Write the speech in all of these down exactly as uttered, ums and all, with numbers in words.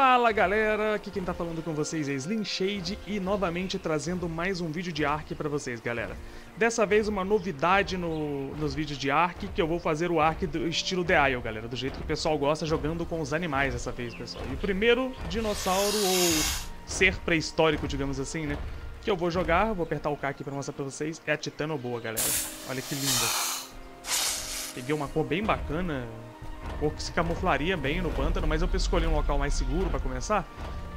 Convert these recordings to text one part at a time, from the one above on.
Fala galera, aqui quem tá falando com vocês é Slimshade e novamente trazendo mais um vídeo de Ark pra vocês, galera. Dessa vez uma novidade no, nos vídeos de Ark, que eu vou fazer o Ark do estilo The Isle, galera, do jeito que o pessoal gosta, jogando com os animais dessa vez, pessoal. E o primeiro dinossauro ou ser pré-histórico, digamos assim, né, que eu vou jogar, vou apertar o K aqui pra mostrar pra vocês, é a Titanoboa, galera. Olha que linda. Peguei uma cor bem bacana, ou que se camuflaria bem no pântano, mas eu escolhi um local mais seguro para começar,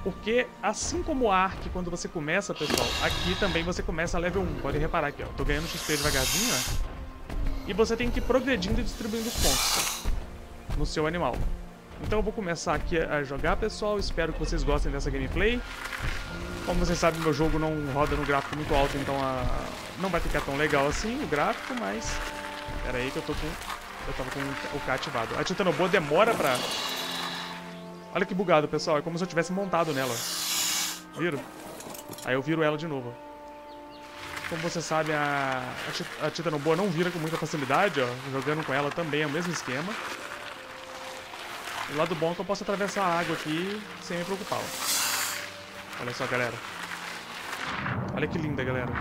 porque assim como o Ark, quando você começa, pessoal, aqui também você começa a level um, pode reparar aqui, ó, tô ganhando X P devagarzinho, ó, e você tem que ir progredindo e distribuindo os pontos no seu animal. Então eu vou começar aqui a jogar, pessoal, espero que vocês gostem dessa gameplay. Como vocês sabem, meu jogo não roda no gráfico muito alto, então a... não vai ficar tão legal assim o gráfico, mas... Pera aí que eu tô com... Eu tava com o K ativado. A Titanoboa demora pra... Olha que bugado, pessoal. É como se eu tivesse montado nela. Viro? Aí eu viro ela de novo. Como você sabe, a, a Titanoboa não vira com muita facilidade, ó. Jogando com ela também é o mesmo esquema. E o lado bom é que eu posso atravessar a água aqui sem me preocupar, ó. Olha só, galera. Olha que linda, galera.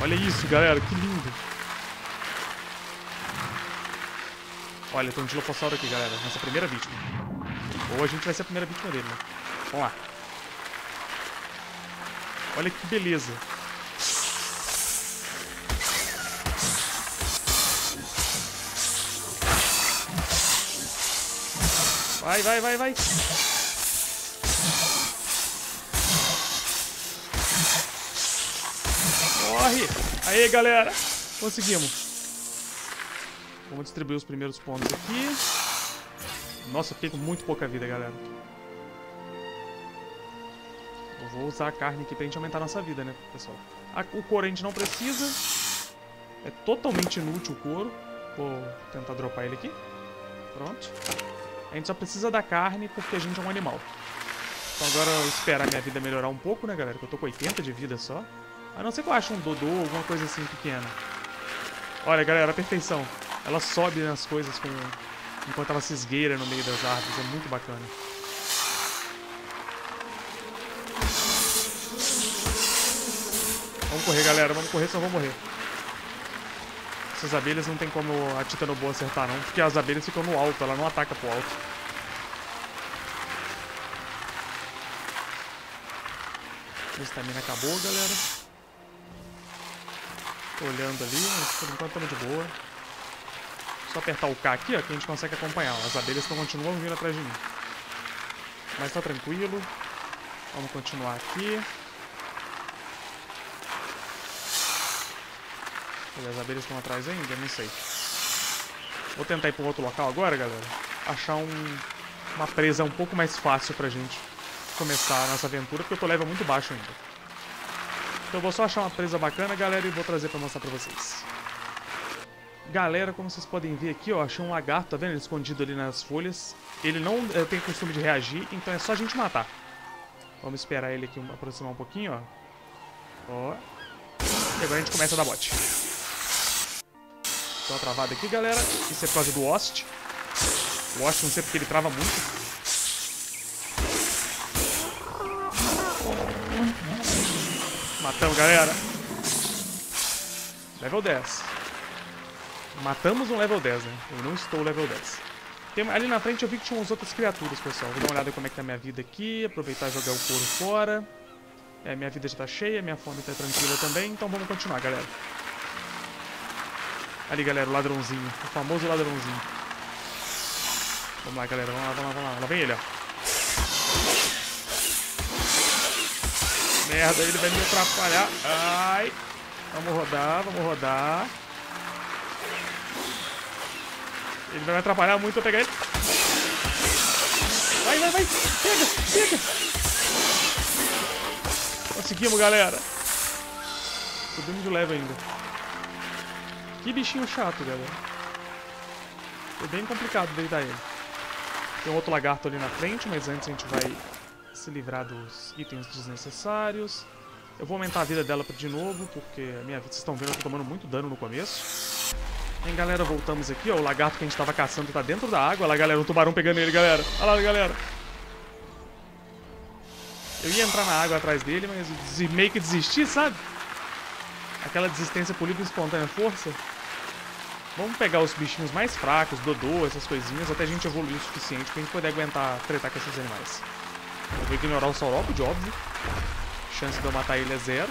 Olha isso, galera. Que lindo. Olha, tem um Dilophosaurus aqui, galera. Nossa primeira vítima. Ou a gente vai ser a primeira vítima dele, né? Vamos lá. Olha que beleza. Vai, vai, vai, vai. Corre! Aê, galera! Conseguimos. Vamos distribuir os primeiros pontos aqui. Nossa, eu fiquei com muito pouca vida, galera. Eu vou usar a carne aqui pra gente aumentar a nossa vida, né, pessoal? A, o couro a gente não precisa. É totalmente inútil o couro. Vou tentar dropar ele aqui. Pronto. A gente só precisa da carne porque a gente é um animal. Então agora eu esperar minha vida melhorar um pouco, né, galera? Que eu tô com oitenta de vida só. A não ser que eu ache um dodô ou alguma coisa assim pequena. Olha, galera, a perfeição. Ela sobe nas coisas com... enquanto ela se esgueira no meio das árvores. É muito bacana. Vamos correr, galera. Vamos correr, senão vou morrer. Essas abelhas não tem como a Titanoboa acertar, não. Porque as abelhas ficam no alto. Ela não ataca pro alto. A estamina acabou, galera. Tô olhando ali, mas por enquanto estamos de boa. Só apertar o K aqui, ó, que a gente consegue acompanhar. As abelhas estão continuando vindo atrás de mim. Mas tá tranquilo. Vamos continuar aqui. As abelhas estão atrás ainda? Não sei. Vou tentar ir para um outro local agora, galera. Achar um, uma presa um pouco mais fácil pra gente começar a nossa aventura, porque eu tô level muito baixo ainda. Então eu vou só achar uma presa bacana, galera, e vou trazer pra mostrar pra vocês. Galera, como vocês podem ver aqui, ó, achei um lagarto, tá vendo? Ele escondido ali nas folhas. Ele não é, tem costume de reagir, então é só a gente matar. Vamos esperar ele aqui aproximar um pouquinho, ó. Ó. E agora a gente começa a dar bote. Tô travado aqui, galera. Isso é por causa do host. O host, não sei porque ele trava muito. Matamos, galera. Level dez. Matamos um level dez, né? Eu não estou level dez. Tem, ali na frente eu vi que tinha umas outras criaturas, pessoal. Vou dar uma olhada como é que tá a minha vida aqui. Aproveitar e jogar o couro fora. É, minha vida já tá cheia, minha fome tá tranquila também. Então vamos continuar, galera. Ali, galera, o ladrãozinho. O famoso ladrãozinho. Vamos lá, galera. Vamos lá, vamos lá, vamos lá. Lá vem ele, ó. Merda, ele vai me atrapalhar. Ai. Vamos rodar, vamos rodar. Ele vai me atrapalhar muito, eu pegar ele. Vai, vai, vai. Pega, pega. Conseguimos, galera. Subimos de level ainda. Que bichinho chato, galera. Foi bem complicado deitar ele. Tem um outro lagarto ali na frente, mas antes a gente vai se livrar dos itens desnecessários. Eu vou aumentar a vida dela de novo, porque a minha vida, vocês estão vendo, eu tô tomando muito dano no começo. Hein, galera, voltamos aqui, ó, o lagarto que a gente tava caçando tá dentro da água. Olha lá, galera, o tubarão pegando ele, galera. Olha lá, galera. Eu ia entrar na água atrás dele, mas eu meio que desisti, sabe? Aquela desistência por livre e espontânea força. Vamos pegar os bichinhos mais fracos, Dodô, essas coisinhas, até a gente evoluir o suficiente pra gente poder aguentar tretar com esses animais. Eu vou ignorar o saurópode, óbvio. Chance de eu matar ele é zero.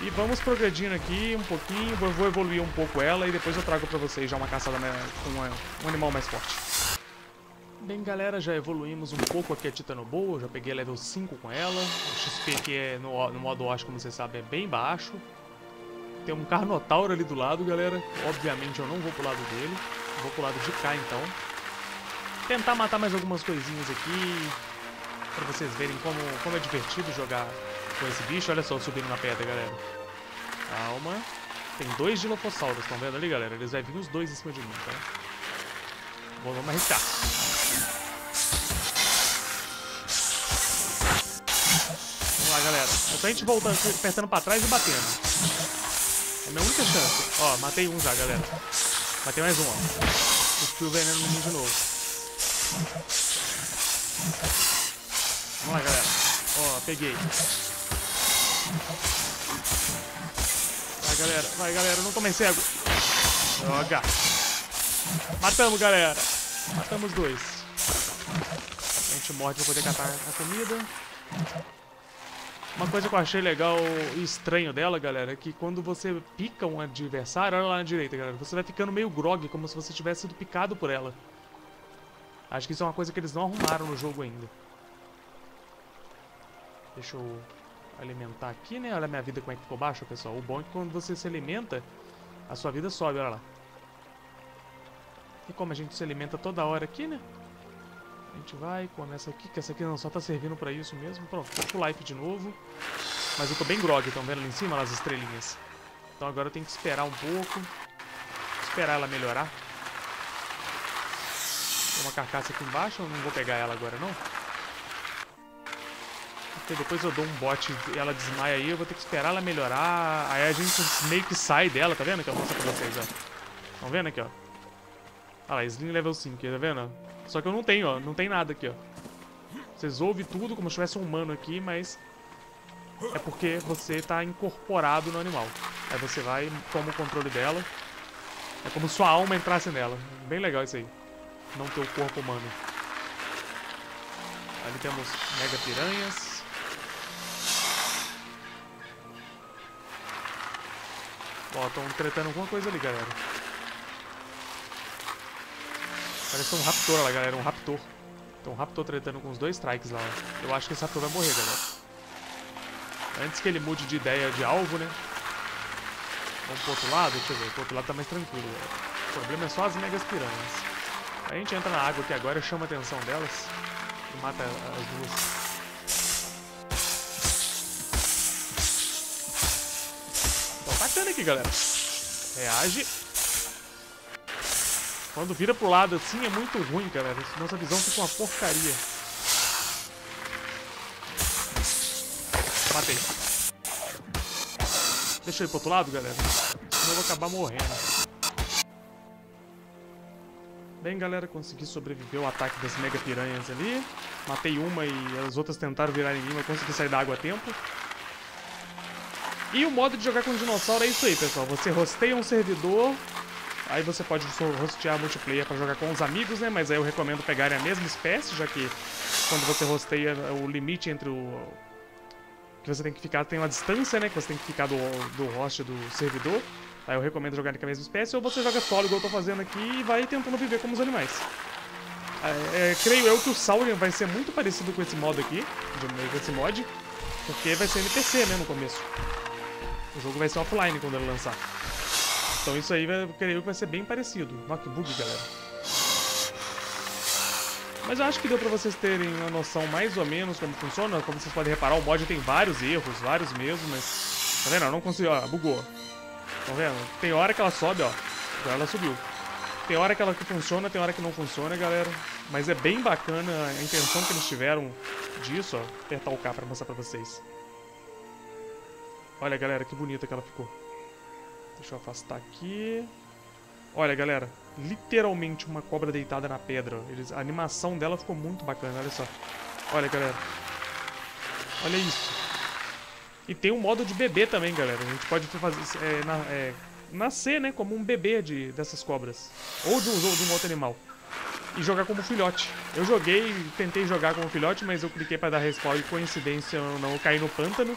E vamos progredindo aqui um pouquinho, eu vou evoluir um pouco ela e depois eu trago pra vocês já uma caçada com um animal mais forte. Bem galera, já evoluímos um pouco aqui a Titanoboa, já peguei level cinco com ela. O X P aqui é no, no modo Osh, como vocês sabem, é bem baixo. Tem um Carnotauro ali do lado, galera. Obviamente eu não vou pro lado dele, eu vou pro lado de cá então. Tentar matar mais algumas coisinhas aqui, pra vocês verem como, como é divertido jogar com esse bicho. Olha só, subindo na pedra, galera. Calma. Tem dois Dilophosaurus, estão vendo ali, galera? Eles vão vir os dois em cima de mim, tá? Bom, vamos arriscar. Vamos lá, galera. É só a gente voltando, apertando pra trás e batendo. É a minha única chance. Ó, matei um já, galera. Matei mais um, ó. Cuspiu o veneno no mundo de novo. Vamos lá, galera. Ó, peguei. Vai, galera, vai, galera, eu não tomei cego. Droga. Matamos, galera. Matamos dois. A gente morde pra poder catar a comida. Uma coisa que eu achei legal e estranho dela, galera, é que quando você pica um adversário, olha lá na direita, galera, você vai ficando meio grogue, como se você tivesse sido picado por ela. Acho que isso é uma coisa que eles não arrumaram no jogo ainda. Deixa eu alimentar aqui, né? Olha a minha vida como é que ficou baixa, pessoal. O bom é que quando você se alimenta, a sua vida sobe, olha lá. E como a gente se alimenta toda hora aqui, né? A gente vai, come essa aqui, que essa aqui não só tá servindo pra isso mesmo. Pronto, tô com life de novo. Mas eu tô bem grog, estão vendo ali em cima, lá as estrelinhas. Então agora eu tenho que esperar um pouco. Esperar ela melhorar. Tem uma carcaça aqui embaixo, eu não vou pegar ela agora, não. Porque depois eu dou um bote e ela desmaia aí, eu vou ter que esperar ela melhorar. Aí a gente meio que sai dela, tá vendo que eu mostro pra vocês, ó. Estão vendo aqui, ó. Olha lá, Slim level cinco, tá vendo? Só que eu não tenho, ó, não tem nada aqui, ó. Vocês ouvem tudo como se tivesse um humano aqui, mas é porque você tá incorporado no animal. Aí você vai e toma o controle dela. É como se sua alma entrasse nela. Bem legal isso aí. Não ter o corpo humano. Ali temos Mega Piranhas. Ó, estão tretando alguma coisa ali, galera. Parece um raptor, olha lá, galera, um raptor. Tem um raptor tretando com os dois strikes lá, ó. Eu acho que esse raptor vai morrer, galera. Antes que ele mude de ideia de alvo, né? Vamos pro outro lado, deixa eu ver. Pro outro lado tá mais tranquilo, galera. O problema é só as megas piranhas. A gente entra na água aqui agora, chama a atenção delas e mata as duas. Aqui, galera. Reage. Quando vira pro lado assim é muito ruim, galera. Nossa visão fica uma porcaria. Matei. Deixa eu ir pro outro lado, galera. Senão eu vou acabar morrendo. Bem, galera, consegui sobreviver ao ataque das mega piranhas ali. Matei uma e as outras tentaram virar em mim, mas eu consegui sair da água a tempo. E o modo de jogar com dinossauro é isso aí, pessoal. Você hosteia um servidor, aí você pode hostear multiplayer pra jogar com os amigos, né? Mas aí eu recomendo pegarem a mesma espécie, já que quando você hosteia, o limite entre o... que você tem que ficar tem uma distância, né? Que você tem que ficar do, do host do servidor. Aí eu recomendo jogar com a mesma espécie, ou você joga solo, igual eu tô fazendo aqui, e vai tentando viver como os animais. É, é, creio eu que o Saurian vai ser muito parecido com esse modo aqui, com esse mod, porque vai ser N P C, né, no começo. O jogo vai ser offline quando ele lançar. Então isso aí, eu creio que vai ser bem parecido. Nossa, que bug, galera. Mas eu acho que deu pra vocês terem uma noção mais ou menos como funciona. Como vocês podem reparar, o mod tem vários erros, vários mesmo, mas... tá vendo? Eu não consigo... ó, bugou. Tá vendo? Tem hora que ela sobe, ó. Agora ela subiu. Tem hora que ela que funciona, tem hora que não funciona, galera. Mas é bem bacana a intenção que eles tiveram disso, ó. Vou apertar o K pra mostrar pra vocês. Olha, galera, que bonita que ela ficou. Deixa eu afastar aqui. Olha, galera, literalmente uma cobra deitada na pedra. Eles, a animação dela ficou muito bacana, olha só. Olha, galera. Olha isso. E tem um modo de bebê também, galera. A gente pode fazer, é, na, é, nascer, né, como um bebê de, dessas cobras. Ou de, um, ou de um outro animal. E jogar como filhote. Eu joguei, tentei jogar como filhote, mas eu cliquei pra dar respawn e coincidência eu não caí no pântano.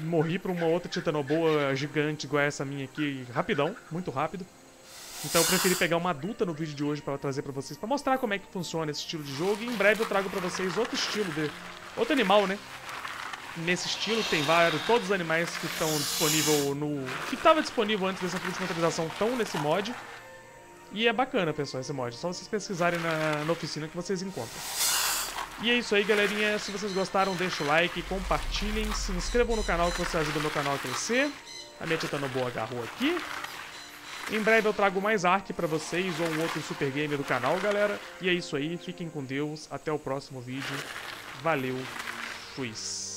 Morri pra uma outra Titanoboa gigante igual essa minha aqui, rapidão, muito rápido. Então eu preferi pegar uma adulta no vídeo de hoje pra trazer pra vocês, pra mostrar como é que funciona esse estilo de jogo. E em breve eu trago pra vocês outro estilo, de outro animal, né? Nesse estilo tem vários, todos os animais que estão disponível no... que estava disponível antes dessa última atualização estão nesse mod. E é bacana, pessoal, esse mod. É só vocês pesquisarem na, na oficina que vocês encontram. E é isso aí, galerinha. Se vocês gostaram, deixa o like, compartilhem, se inscrevam no canal que você ajuda o meu canal a crescer. A minha Titanoboa agarrou aqui. Em breve eu trago mais Ark pra vocês ou um outro super game do canal, galera. E é isso aí. Fiquem com Deus. Até o próximo vídeo. Valeu. Fui.